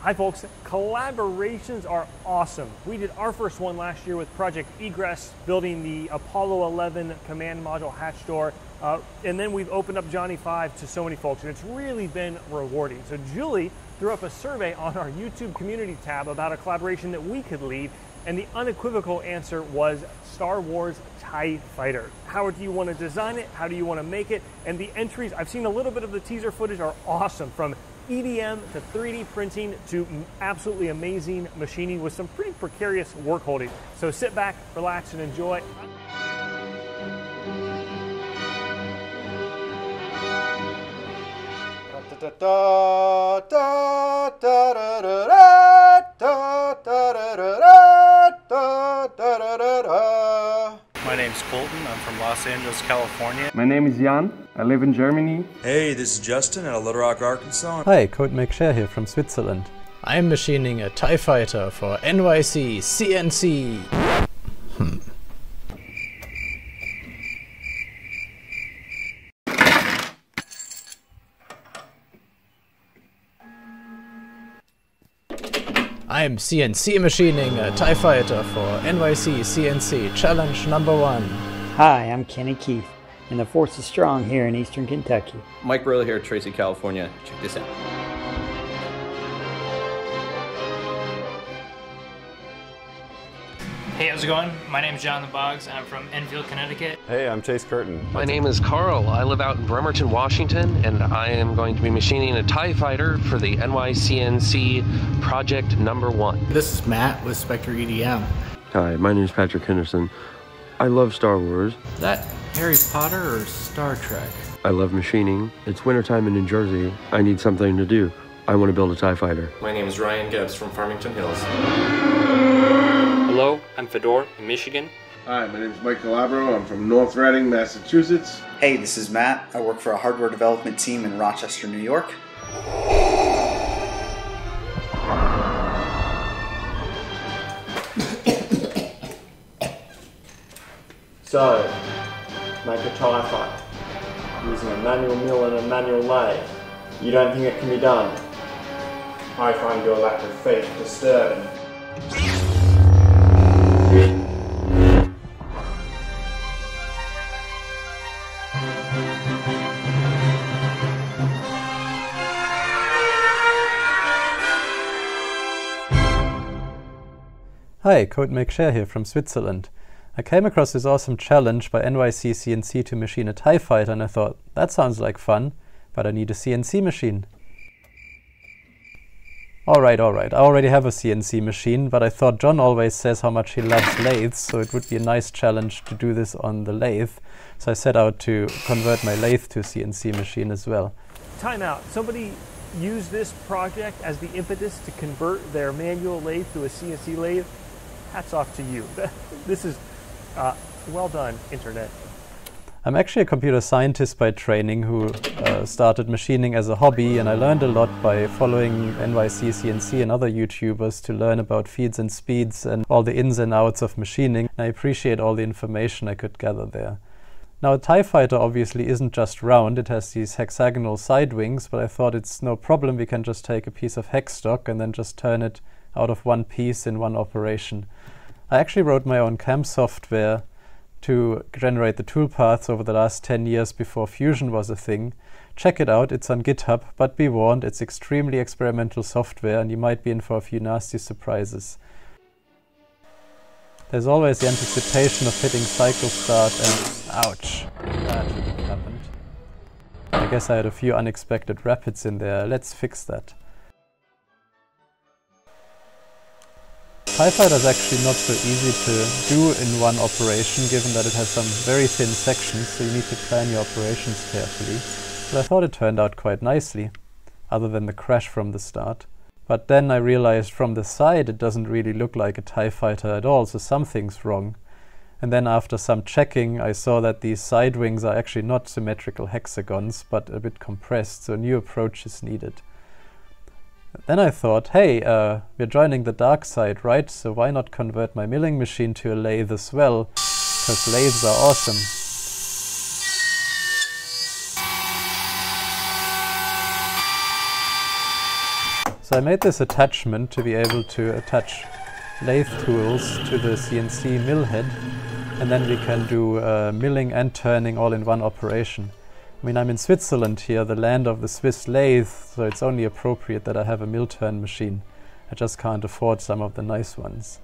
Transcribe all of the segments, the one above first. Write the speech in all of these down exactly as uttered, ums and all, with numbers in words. Hi folks, collaborations are awesome. We did our first one last year with Project Egress, building the Apollo eleven Command Module Hatch Door, uh, and then we've opened up Johnny Five to so many folks, and it's really been rewarding. So Julie threw up a survey on our YouTube community tab about a collaboration that we could lead, and the unequivocal answer was Star Wars Tie Fighter. How do you want to design it? How do you want to make it? And the entries, I've seen a little bit of the teaser footage, are awesome, from E D M to three D printing to absolutely amazing machining with some pretty precarious work holding. So sit back, relax, and enjoy. My name's Colton, I'm from Los Angeles, California. My name is Jan, I live in Germany. Hey, this is Justin out of Little Rock, Arkansas. Hi, Code Make Share here from Switzerland. I'm machining a TIE Fighter for N Y C C N C. Hmm. I'm C N C machining a TIE Fighter for N Y C C N C Challenge number one. Hi, I'm Kenny Keefe, and the force is strong here in Eastern Kentucky. Mike Burley here at Tracy, California. Check this out. Hey, how's it going? My name's John the Boggs, and I'm from Enfield, Connecticut. Hey, I'm Chase Curtin. My name is Carl. I live out in Bremerton, Washington, and I am going to be machining a TIE Fighter for the N Y C N C Project Number One. This is Matt with Spectre E D M. Hi, my name is Patrick Henderson. I love Star Wars. Is that Harry Potter or Star Trek? I love machining. It's wintertime in New Jersey. I need something to do. I want to build a TIE Fighter. My name is Ryan Gibbs from Farmington Hills. Hello, I'm Fedor in Michigan. Hi, my name is Mike Calabro. I'm from North Reading, Massachusetts. Hey, this is Matt. I work for a hardware development team in Rochester, New York. So, make a TIE Fighter using a manual mill and a manual lathe. You don't think it can be done? I find your lack of faith disturbing. Hi, Code Make Share here from Switzerland. I came across this awesome challenge by N Y C C N C to machine a TIE Fighter, and I thought, that sounds like fun, but I need a C N C machine. Alright, alright, I already have a C N C machine, but I thought John always says how much he loves lathes, so it would be a nice challenge to do this on the lathe. So I set out to convert my lathe to a C N C machine as well. Time out. Somebody used this project as the impetus to convert their manual lathe to a C N C lathe. Hats off to you. This is Uh, well done, Internet. I'm actually a computer scientist by training who uh, started machining as a hobby, and I learned a lot by following N Y C C N C and other YouTubers to learn about feeds and speeds and all the ins and outs of machining. And I appreciate all the information I could gather there. Now, a TIE Fighter obviously isn't just round, it has these hexagonal side wings, but I thought it's no problem, we can just take a piece of hex stock and then just turn it out of one piece in one operation. I actually wrote my own C A M software to generate the toolpaths over the last ten years before Fusion was a thing. Check it out, it's on GitHub, but be warned, it's extremely experimental software and you might be in for a few nasty surprises. There's always the anticipation of hitting cycle start and ouch, that happened. I guess I had a few unexpected rapids in there, let's fix that. TIE Fighter is actually not so easy to do in one operation, given that it has some very thin sections, so you need to plan your operations carefully. But I thought it turned out quite nicely, other than the crash from the start. But then I realized from the side it doesn't really look like a TIE Fighter at all, so something's wrong. And then after some checking, I saw that these side wings are actually not symmetrical hexagons, but a bit compressed, so a new approach is needed. Then I thought, hey, uh, we're joining the dark side, right? So why not convert my milling machine to a lathe as well? Because lathes are awesome. So I made this attachment to be able to attach lathe tools to the C N C mill head, and then we can do uh, milling and turning all in one operation. I mean, I'm in Switzerland here, the land of the Swiss lathe, so it's only appropriate that I have a mill turn machine. I just can't afford some of the nice ones.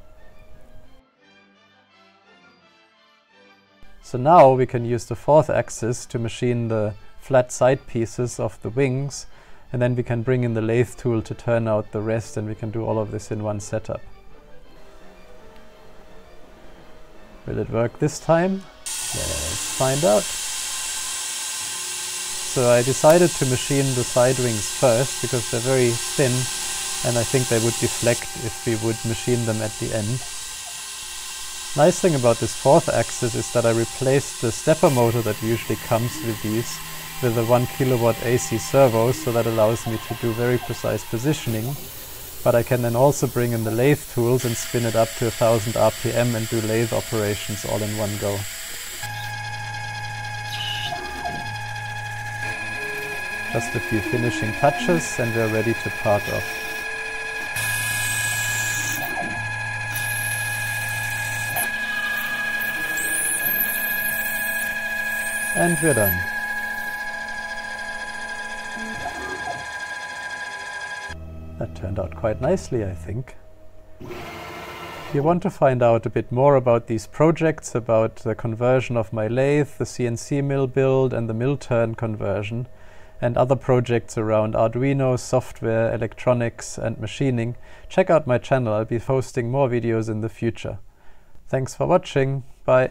So now we can use the fourth axis to machine the flat side pieces of the wings, and then we can bring in the lathe tool to turn out the rest, and we can do all of this in one setup. Will it work this time? Let's find out. So I decided to machine the side wings first because they're very thin and I think they would deflect if we would machine them at the end. Nice thing about this fourth axis is that I replaced the stepper motor that usually comes with these with a one kilowatt A C servo, so that allows me to do very precise positioning. But I can then also bring in the lathe tools and spin it up to one thousand R P M and do lathe operations all in one go. Just a few finishing touches and we're ready to part off. And we're done. That turned out quite nicely, I think. If you want to find out a bit more about these projects, about the conversion of my lathe, the C N C mill build and the mill turn conversion, and other projects around Arduino, software, electronics and machining, check out my channel. I'll be posting more videos in the future. Thanks for watching. Bye.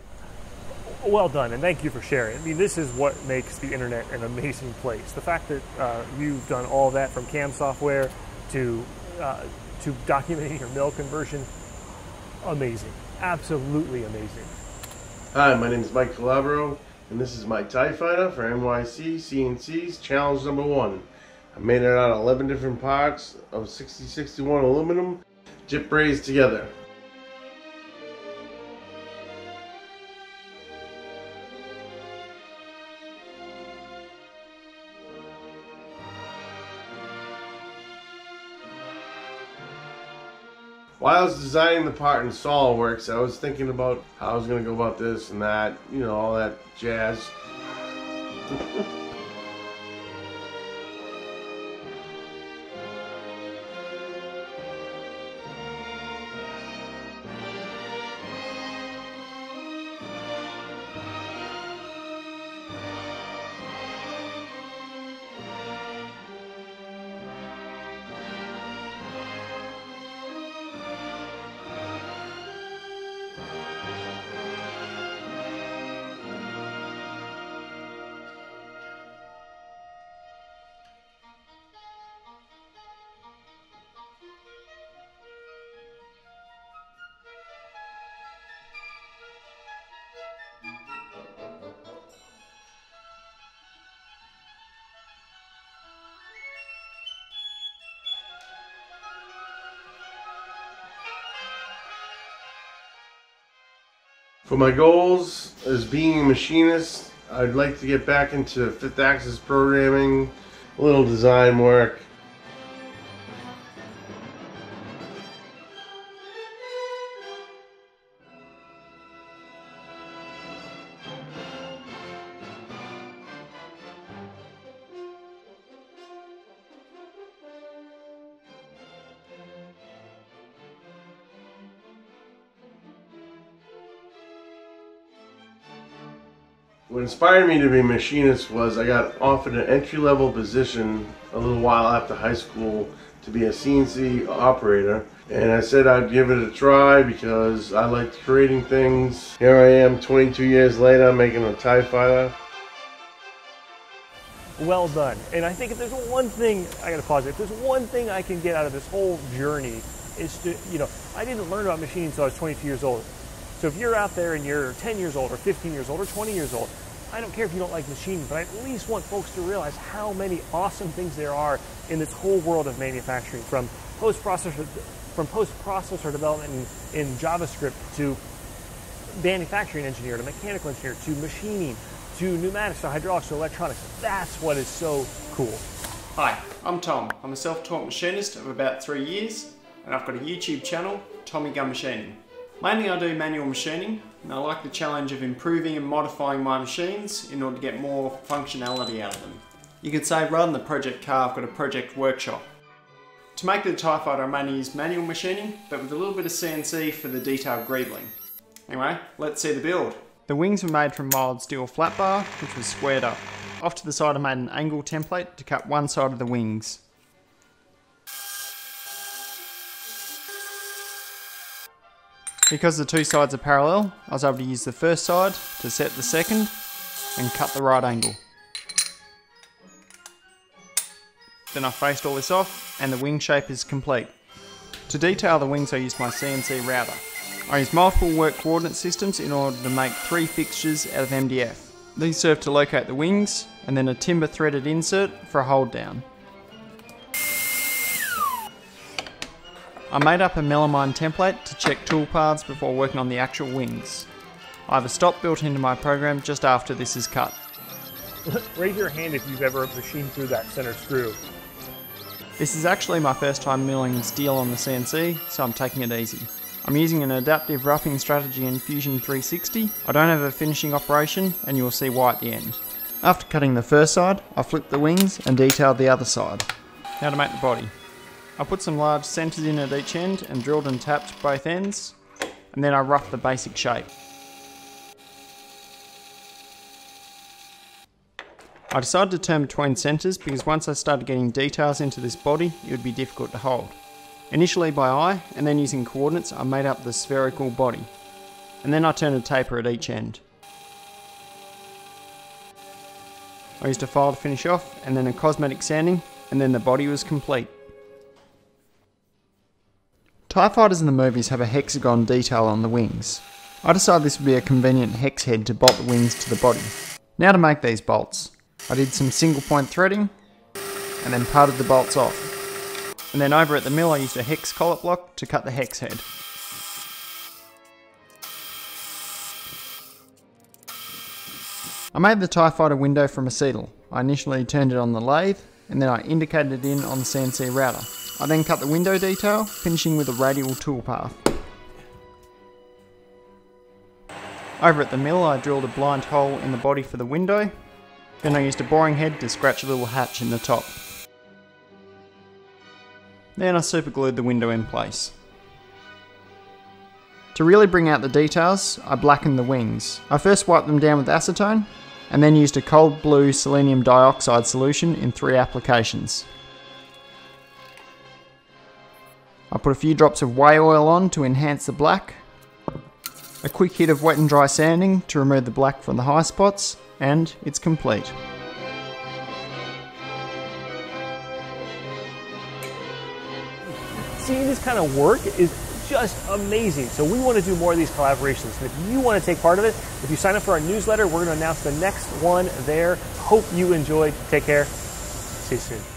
Well done, and thank you for sharing. I mean, this is what makes the internet an amazing place. The fact that uh, you've done all that from C A M software to uh, to documenting your mill conversion, amazing, absolutely amazing. Hi, my name is Mike Calabro, and this is my Tie Fighter for N Y C C N C's challenge number one. I made it out of eleven different parts of sixty sixty-one aluminum, jet braised together. While I was designing the part in SOLIDWORKS, I was thinking about how I was going to go about this and that, you know, all that jazz. For my goals as being a machinist, I'd like to get back into fifth axis programming, a little design work. What inspired me to be a machinist was I got offered an entry-level position a little while after high school to be a C N C operator, and I said I'd give it a try because I liked creating things. Here I am twenty-two years later making a Tie Fighter. Well done. And I think if there's one thing, I gotta pause it, if there's one thing I can get out of this whole journey is to, you know, I didn't learn about machining until I was twenty-two years old. So if you're out there and you're ten years old or fifteen years old or twenty years old, I don't care if you don't like machining, but I at least want folks to realize how many awesome things there are in this whole world of manufacturing, from post-processor, from post-processor development in, in JavaScript to manufacturing engineer to mechanical engineer to machining to pneumatics to hydraulics to electronics. That's what is so cool. Hi, I'm Tom. I'm a self-taught machinist of about three years and I've got a YouTube channel, TommyGun Machining. Mainly I do manual machining and I like the challenge of improving and modifying my machines in order to get more functionality out of them. You could say rather than the project car, I've got a project workshop. To make the Tie Fighter I mainly use manual machining, but with a little bit of C N C for the detailed greebling. Anyway, let's see the build. The wings were made from mild steel flat bar, which was squared up. Off to the side I made an angle template to cut one side of the wings. Because the two sides are parallel, I was able to use the first side to set the second and cut the right angle. Then I faced all this off and the wing shape is complete. To detail the wings I used my C N C router. I used multiple work coordinate systems in order to make three fixtures out of M D F. These serve to locate the wings and then a timber threaded insert for a hold down. I made up a melamine template to check tool paths before working on the actual wings. I have a stop built into my program just after this is cut. Raise your hand if you've ever machined through that center screw. This is actually my first time milling steel on the C N C, so I'm taking it easy. I'm using an adaptive roughing strategy in Fusion three sixty. I don't have a finishing operation and you'll see why at the end. After cutting the first side, I flipped the wings and detailed the other side. Now to make the body. I put some large centres in at each end and drilled and tapped both ends, and then I roughed the basic shape. I decided to turn between centres because once I started getting details into this body, it would be difficult to hold. Initially by eye, and then using coordinates, I made up the spherical body. And then I turned a taper at each end. I used a file to finish off, and then a cosmetic sanding, and then the body was complete. Tie Fighters in the movies have a hexagon detail on the wings. I decided this would be a convenient hex head to bolt the wings to the body. Now to make these bolts. I did some single point threading, and then parted the bolts off. And then over at the mill I used a hex collet block to cut the hex head. I made the Tie Fighter window from acetal. I initially turned it on the lathe and then I indicated it in on the C N C router. I then cut the window detail, finishing with a radial toolpath. Over at the mill I drilled a blind hole in the body for the window, then I used a boring head to scratch a little hatch in the top. Then I super glued the window in place. To really bring out the details, I blackened the wings. I first wiped them down with acetone, and then used a cold blue selenium dioxide solution in three applications. I put a few drops of whey oil on to enhance the black, a quick hit of wet and dry sanding to remove the black from the high spots, and it's complete. Seeing this kind of work is just amazing. So we want to do more of these collaborations. And if you want to take part of it, if you sign up for our newsletter, we're going to announce the next one there. Hope you enjoyed. Take care. See you soon.